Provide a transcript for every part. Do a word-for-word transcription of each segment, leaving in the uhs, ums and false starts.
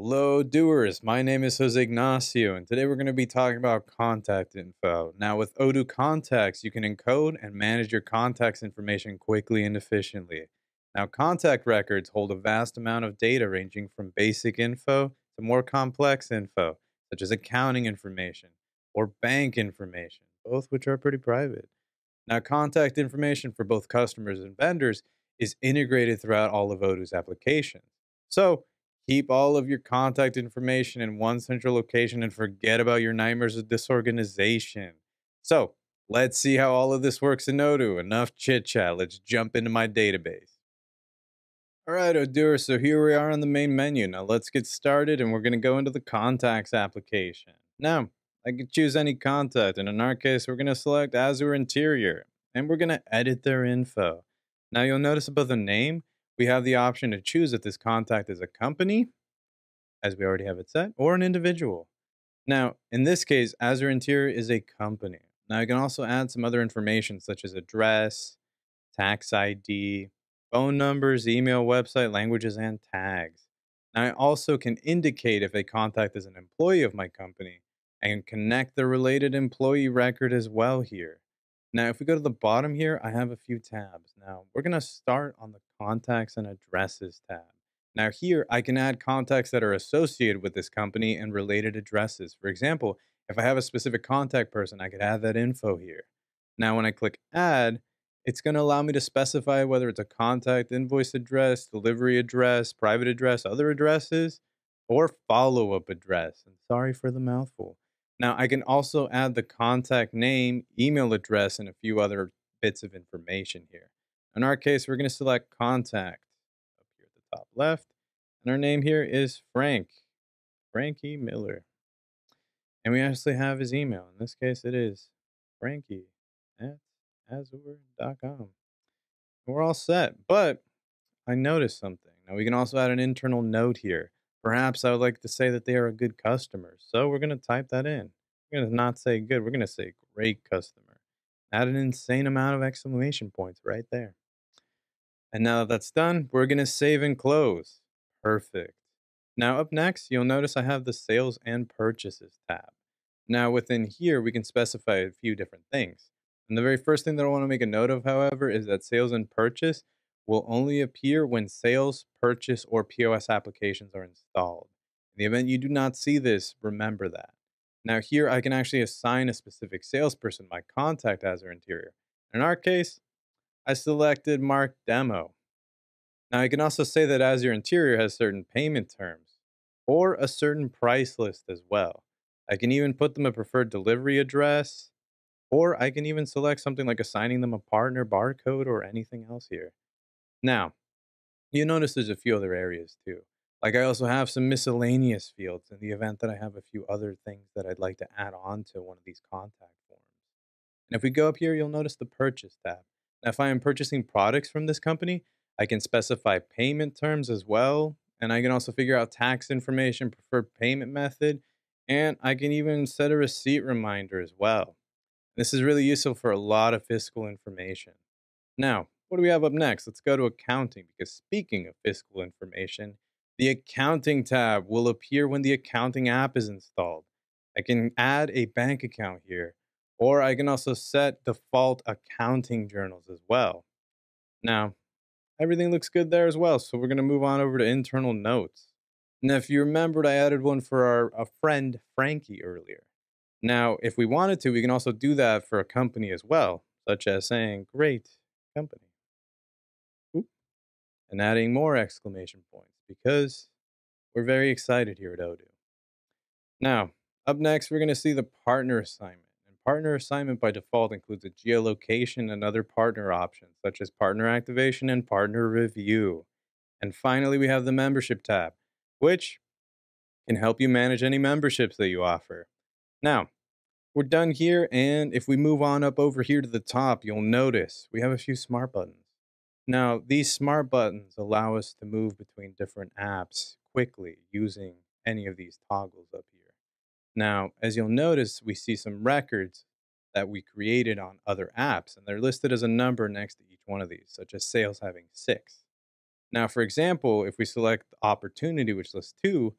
Hello doers, my name is Jose Ignacio and today we're going to be talking about contact info. Now with Odoo Contacts, you can encode and manage your contacts information quickly and efficiently. Now contact records hold a vast amount of data ranging from basic info to more complex info, such as accounting information or bank information, both which are pretty private. Now contact information for both customers and vendors is integrated throughout all of Odoo's applications. So, keep all of your contact information in one central location and forget about your nightmares of disorganization. So let's see how all of this works in Odoo. Enough chit chat. Let's jump into my database. All right, Odooers, so here we are on the main menu. Now let's get started and we're going to go into the contacts application. Now I can choose any contact, and in our case, we're going to select Azure Interior and we're going to edit their info. Now you'll notice above the name, we have the option to choose if this contact is a company, as we already have it set, or an individual. Now, in this case, Azure Interior is a company. Now, you can also add some other information such as address, tax I D, phone numbers, email, website, languages, and tags. Now, I also can indicate if a contact is an employee of my company and connect the related employee record as well here. Now, if we go to the bottom here, I have a few tabs. Now, we're going to start on the Contacts and Addresses tab. Now here, I can add contacts that are associated with this company and related addresses. For example, if I have a specific contact person, I could add that info here. Now, when I click Add, it's going to allow me to specify whether it's a contact, invoice address, delivery address, private address, other addresses, or follow-up address. And sorry for the mouthful. Now, I can also add the contact name, email address, and a few other bits of information here. In our case, we're going to select contact up here at the top left. And our name here is Frank, Frankie Miller. And we actually have his email. In this case, it is Frankie at azure dot com. We're all set, but I noticed something. Now, we can also add an internal note here. Perhaps I would like to say that they are a good customer. So we're going to type that in. We're going to not say good. We're going to say great customer. Add an insane amount of exclamation points right there. And now that that's done, we're going to save and close. Perfect. Now up next, you'll notice I have the Sales and Purchases tab. Now within here, we can specify a few different things. And the very first thing that I want to make a note of, however, is that Sales and Purchase will only appear when sales, purchase, or P O S applications are installed. In the event you do not see this, remember that. Now here, I can actually assign a specific salesperson my contact as our interior. In our case, I selected Mark Demo. Now I can also say that Azure Interior has certain payment terms or a certain price list as well. I can even put them a preferred delivery address, or I can even select something like assigning them a partner barcode or anything else here. Now, you notice there's a few other areas too. Like I also have some miscellaneous fields in the event that I have a few other things that I'd like to add on to one of these contact forms. And if we go up here, you'll notice the Purchase tab. Now, if I am purchasing products from this company, I can specify payment terms as well. And I can also figure out tax information, preferred payment method, and I can even set a receipt reminder as well. This is really useful for a lot of fiscal information. Now, what do we have up next? Let's go to accounting, because speaking of fiscal information, the accounting tab will appear when the accounting app is installed. I can add a bank account here, or I can also set default accounting journals as well. Now, everything looks good there as well, so we're going to move on over to internal notes. Now, if you remembered, I added one for our a friend, Frankie, earlier. Now, if we wanted to, we can also do that for a company as well, such as saying, great company. Oop. And adding more exclamation points, because we're very excited here at Odoo. Now, up next, we're going to see the partner assignment. And partner assignment by default includes a geolocation and other partner options, such as partner activation and partner review. And finally, we have the membership tab, which can help you manage any memberships that you offer. Now, we're done here, and if we move on up over here to the top, you'll notice we have a few smart buttons. Now, these smart buttons allow us to move between different apps quickly using any of these toggles up here. Now, as you'll notice, we see some records that we created on other apps, and they're listed as a number next to each one of these, such as sales having six. Now, for example, if we select opportunity, which lists two,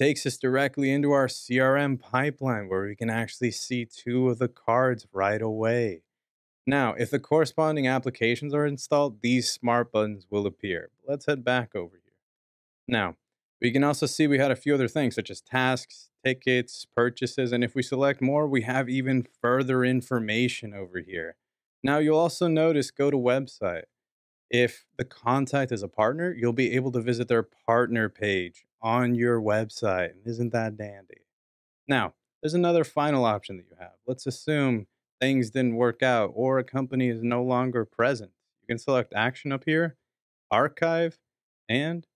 takes us directly into our C R M pipeline where we can actually see two of the cards right away. Now, if the corresponding applications are installed, these smart buttons will appear. Let's head back over here. Now, we can also see we had a few other things such as tasks, tickets, purchases, and if we select more, we have even further information over here. Now, you'll also notice go to website. If the contact is a partner, you'll be able to visit their partner page on your website. Isn't that dandy? Now, there's another final option that you have. Let's assume things didn't work out or a company is no longer present. You can select action up here, archive, and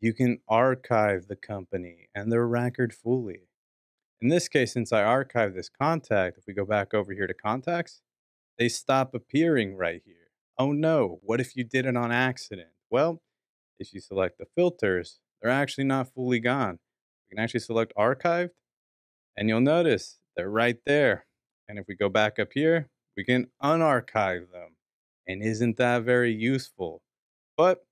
you can archive the company and their record fully. In this case, since I archived this contact, if we go back over here to contacts, they stop appearing right here. Oh no, what if you did it on accident? Well, if you select the filters, they're actually not fully gone. You can actually select archived, and you'll notice they're right there. And if we go back up here, we can unarchive them. And isn't that very useful? But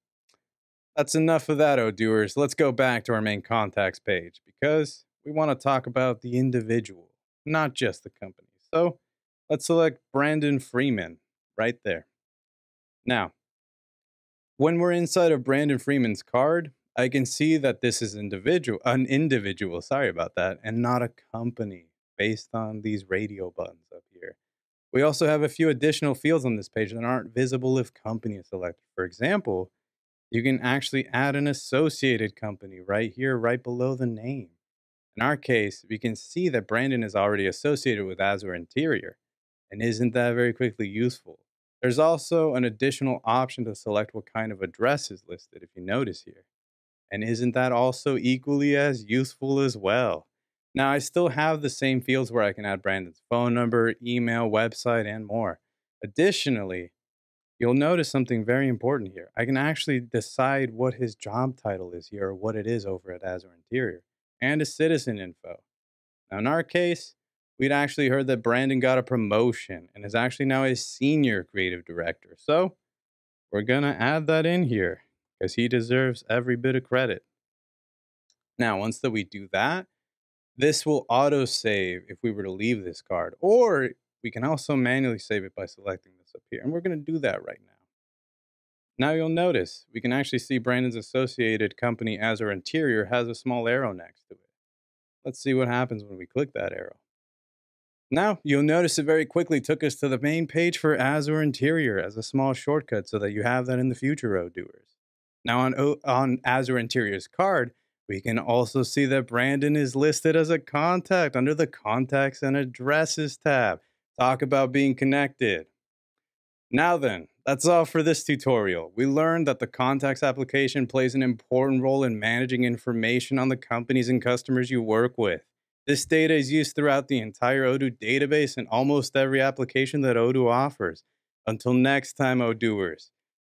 that's enough of that, Odooers. Let's go back to our main contacts page because we want to talk about the individual, not just the company. So let's select Brandon Freeman right there. Now, when we're inside of Brandon Freeman's card, I can see that this is individual, an individual, sorry about that, and not a company based on these radio buttons up here. We also have a few additional fields on this page that aren't visible if company is selected. For example, you can actually add an associated company right here, right below the name. In our case, we can see that Brandon is already associated with Azure Interior, and isn't that very quickly useful? There's also an additional option to select what kind of address is listed, if you notice here. And isn't that also equally as useful as well? Now, I still have the same fields where I can add Brandon's phone number, email, website, and more. Additionally, you'll notice something very important here. I can actually decide what his job title is here or what it is over at Azure Interior and a citizen info. Now, in our case, we'd actually heard that Brandon got a promotion and is actually now a senior creative director. So we're going to add that in here because he deserves every bit of credit. Now, once that we do that, this will auto save if we were to leave this card, or we can also manually save it by selecting this up here. And we're going to do that right now. Now you'll notice we can actually see Brandon's associated company Azure Interior has a small arrow next to it. Let's see what happens when we click that arrow. Now, you'll notice it very quickly took us to the main page for Azure Interior as a small shortcut so that you have that in the future, Odooers. Now, on, o on Azure Interior's card, we can also see that Brandon is listed as a contact under the Contacts and Addresses tab. Talk about being connected. Now then, that's all for this tutorial. We learned that the Contacts application plays an important role in managing information on the companies and customers you work with. This data is used throughout the entire Odoo database and almost every application that Odoo offers. Until next time, Odooers.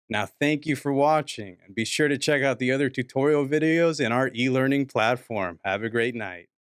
Now, thank you for watching, and be sure to check out the other tutorial videos in our e-learning platform. Have a great night.